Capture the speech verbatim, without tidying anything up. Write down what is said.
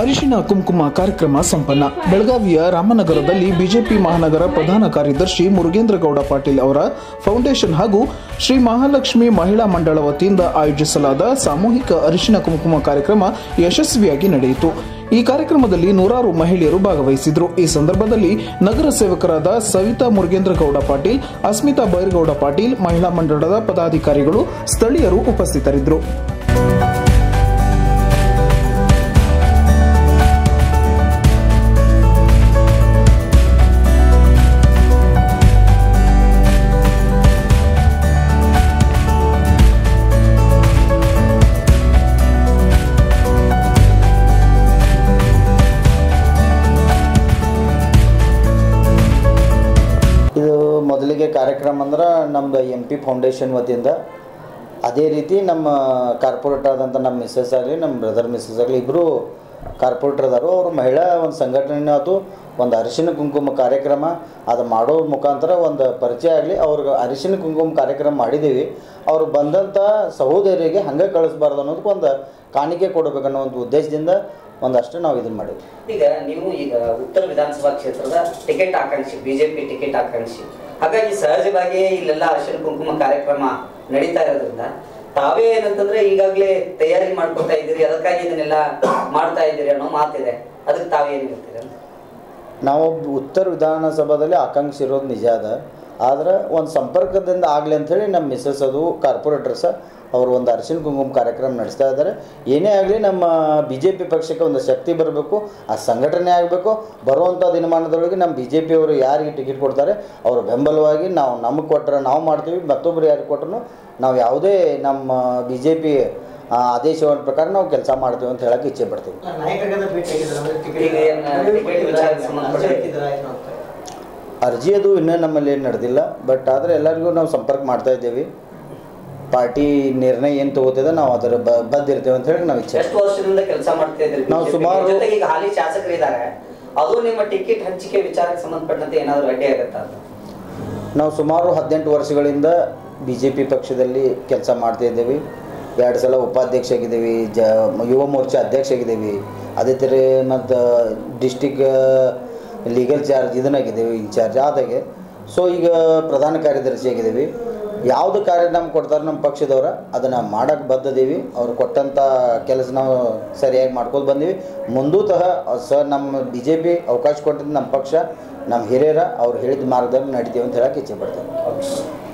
ಅರಿಶಿನ ಕುಂಕುಮ ಕಾರ್ಯಕ್ರಮ ಸಂಪನ್ನ. ಬೆಳಗಾವಿಯ ರಾಮನಗರದಲ್ಲಿ ಬಿಜೆಪಿ ಮಹಾನಗರ ಪ್ರಧಾನ ಕಾರ್ಯದರ್ಶಿ ಮುರುಗೇಂದ್ರ ಗೌಡ ಪಾಟೀಲ್ ಅವರ ಫೌಂಡೇಶನ್ ಹಾಗೂ ಶ್ರೀ ಮಹಾಲಕ್ಷ್ಮಿ ಮಹಿಳಾ ಮಂಡಳ ವತಿಯಿಂದ ಆಯೋಜಿಸಲಾದ ಸಾಮೂಹಿಕ ಅರಿಶಿನ ಕುಂಕುಮ ಕಾರ್ಯಕ್ರಮ ಯಶಸ್ವಿಯಾಗಿ ನಡೆಯಿತು. ಈ ಕಾರ್ಯಕ್ರಮದಲ್ಲಿ ನೂರಾರು ಮಹಿಳೆಯರು ಭಾಗವಹಿಸಿದರು. ಈ ಸಂದರ್ಭದಲ್ಲಿ ನಗರ ಸೇವಕರಾದ ಸವಿತಾ ಮುರುಗೇಂದ್ರ ಗೌಡ ಪಾಟೀಲ್, ಅಸ್ಮಿತಾ ಬೈರ್ ಗೌಡ ಪಾಟೀಲ್, ಮಹಿಳಾ ಮಂಡಳದ ಪದಾಧಿಕಾರಿಗಳು, ಸ್ಥಳೀಯರು ಉಪಸ್ಥಿತರಿದ್ದರು. ಮೊದಲಿಗೆ ಕಾರ್ಯಕ್ರಮ ಅಂದ್ರೆ ನಮ್ದು ಎಂ ಪಿ ಫೌಂಡೇಶನ್ ವತಿಯಿಂದ, ಅದೇ ರೀತಿ ನಮ್ಮ ಕಾರ್ಪೊರೇಟ್ ಆದಂಥ ನಮ್ಮ ಮಿಸ್ಸಸ್ ಆಗಲಿ ನಮ್ಮ ಬ್ರದರ್ ಮಿಸ್ಸಸ್ ಆಗಲಿ ಇಬ್ಬರು ಕಾರ್ಪೊರೇಟರ್ದಾರು, ಅವರು ಮಹಿಳಾ ಒಂದು ಸಂಘಟನೆ ಆಯ್ತು, ಒಂದು ಅರಿಶಿನ ಕುಂಕುಮ ಕಾರ್ಯಕ್ರಮ ಅದು ಮಾಡೋ ಮುಖಾಂತರ ಒಂದು ಪರಿಚಯ ಆಗಲಿ, ಅವ್ರಿಗೆ ಅರಿಶಿನ ಕುಂಕುಮ ಕಾರ್ಯಕ್ರಮ ಮಾಡಿದ್ದೀವಿ. ಅವರು ಬಂದಂಥ ಸಹೋದರಿಗೆ ಹಂಗೆ ಕಳಿಸ್ಬಾರ್ದು ಅನ್ನೋದಕ್ಕೆ ಒಂದು ಕಾಣಿಕೆ ಕೊಡಬೇಕನ್ನೋ ಒಂದು ಉದ್ದೇಶದಿಂದ ಒಂದಷ್ಟು ನಾವು ಇದನ್ನು ಮಾಡಿದ್ವಿ. ಈಗ ನೀವು ಈಗ ಉತ್ತರ ವಿಧಾನಸಭಾ ಕ್ಷೇತ್ರದ ಟಿಕೆಟ್ ಆಕಾಂಕ್ಷಿ, ಬಿಜೆಪಿ ಟಿಕೆಟ್ ಆಕಾಂಕ್ಷಿ, ಹಾಗಾಗಿ ಸಹಜವಾಗಿ ಇಲ್ಲೆಲ್ಲ ಅರಿಶಿನ ಕುಂಕುಮ ಕಾರ್ಯಕ್ರಮ ನಡೀತಾ ಇರೋದ್ರಿಂದ ತಾವೇ ಏನಂತಂದ್ರೆ ಈಗಾಗಲೇ ತಯಾರಿ ಮಾಡ್ಕೊತಾ ಇದ್ದೀರಿ, ಅದಕ್ಕಾಗಿ ಇದನ್ನೆಲ್ಲ ಮಾಡ್ತಾ ಇದ್ದೀರಿ ಅನ್ನೋ ಮಾತಿದೆ, ಅದಕ್ಕೆ ತಾವೇನು ಹೇಳ್ತೀರ? ನಾವು ಉತ್ತರ ವಿಧಾನಸಭಾದಲ್ಲಿ ಆಕಾಂಕ್ಷಿ ಇರೋದು ನಿಜ ಅದ, ಆದ್ರೆ ಒಂದು ಸಂಪರ್ಕದಿಂದ ಆಗಲಿ ಅಂಥೇಳಿ ನಮ್ಮ ಮಿಸ್ಸಸ್ ಅದು ಕಾರ್ಪೊರೇಟರ್ಸ ಅವರು ಒಂದು ಅರಿಶಿನ ಕುಂಕುಮ ಕಾರ್ಯಕ್ರಮ ನಡೆಸ್ತಾ ಇದ್ದಾರೆ. ಏನೇ ಆಗಲಿ ನಮ್ಮ ಬಿ ಜೆ ಪಿ ಪಕ್ಷಕ್ಕೆ ಒಂದು ಶಕ್ತಿ ಬರಬೇಕು, ಆ ಸಂಘಟನೆ ಆಗಬೇಕು. ಬರುವಂಥ ದಿನಮಾನದೊಳಗೆ ನಮ್ಮ ಬಿ ಜೆ ಪಿಯವರು ಯಾರಿಗೆ ಟಿಕೆಟ್ ಕೊಡ್ತಾರೆ ಅವ್ರ ಬೆಂಬಲವಾಗಿ ನಾವು ನಮಗೆ ಕೊಟ್ಟರೆ ನಾವು ಮಾಡ್ತೀವಿ, ಮತ್ತೊಬ್ಬರು ಯಾರಿಗೆ ಕೊಟ್ಟರು ನಾವು ಯಾವುದೇ ನಮ್ಮ ಬಿ ಜೆ ಪಿ ಆದೇಶದ ಪ್ರಕಾರ ನಾವು ಕೆಲಸ ಮಾಡ್ತೀವಿ ಅಂತ ಹೇಳಕ್ಕೆ ಇಚ್ಛೆ ಪಡ್ತೀವಿ. ಅರ್ಜಿ ಅದು ಇನ್ನೂ ನಮ್ಮಲ್ಲಿ ಏನು ನಡೆದಿಲ್ಲ, ಬಟ್ ಆದರೆ ಎಲ್ಲರಿಗೂ ನಾವು ಸಂಪರ್ಕ ಮಾಡ್ತಾ ಇದ್ದೇವೆ. ಪಾರ್ಟಿ ನಿರ್ಣಯ ಏನು ತಗೋತಿದೆ ನಾವು ಅದರ ಬದ್ದಿರ್ತೇವೆ ಅಂತ ಹೇಳಿ ನಾವು ಇಚ್ಛೆ. ಎಷ್ಟು ವರ್ಷದಿಂದ ಕೆಲಸ ಮಾಡ್ತಾ ಇದ್ದೀವಿ ನಾವು ಸುಮಾರು. ಜೊತೆಗೆ ಈಗ ಹಾಲಿ ಶಾಸಕರಿದ್ದಾರೆ, ಅದು ನಿಮ್ಮ ಟಿಕೆಟ್ ಹಂಚಿಕೆ ವಿಚಾರಕ್ಕೆ ಸಂಬಂಧಪಟ್ಟಂತೆ ಏನಾದರೂ ಅಡ್ಡಿ ಆಗುತ್ತಾ? ನಾವು ಸುಮಾರು ಹದಿನೆಂಟು ವರ್ಷಗಳಿಂದ ಬಿ ಜೆ ಪಿ ಪಕ್ಷದಲ್ಲಿ ಕೆಲಸ ಮಾಡ್ತಾ ಇದ್ದೇವೆ. ಎರಡು ಸಲ ಉಪಾಧ್ಯಕ್ಷ ಆಗಿದ್ದೀವಿ, ಜ ಯುವ ಮೋರ್ಚಾ ಅಧ್ಯಕ್ಷ ಆಗಿದ್ದೀವಿ, ಅದೇ ಥರ ಮತ್ತು ಡಿಸ್ಟಿಕ್ ಲೀಗಲ್ ಚಾರ್ಜ್ ಇದನ್ನಾಗಿದ್ದೀವಿ, ಇನ್ಚಾರ್ಜ್ ಆದಾಗೆ. ಸೊ ಈಗ ಪ್ರಧಾನ ಕಾರ್ಯದರ್ಶಿ ಆಗಿದ್ದೀವಿ. ಯಾವುದು ಕಾರ್ಯ ನಮ್ಗೆ ಕೊಡ್ತಾರೆ ನಮ್ಮ ಪಕ್ಷದವ್ರ ಅದನ್ನು ಮಾಡೋಕ್ಕೆ ಬದ್ಧದೀವಿ. ಅವ್ರು ಕೊಟ್ಟಂಥ ಕೆಲಸ ನಾವು ಸರಿಯಾಗಿ ಮಾಡ್ಕೊಂಡು ಬಂದೀವಿ. ಮುಂದೂ ಸಹ ಸರ್ ನಮ್ಮ ಬಿ ಜೆ ಪಿ ಅವಕಾಶ ಕೊಟ್ಟಿದ್ದು ನಮ್ಮ ಪಕ್ಷ, ನಮ್ಮ ಹಿರಿಯರ ಅವ್ರು ಹೇಳಿದ ಮಾರ್ಗದಲ್ಲಿ ನಡೀತೀವಿ ಅಂತ ಹೇಳಕ್ಕೆ ಇಚ್ಛೆ ಪಡ್ತಾರೆ.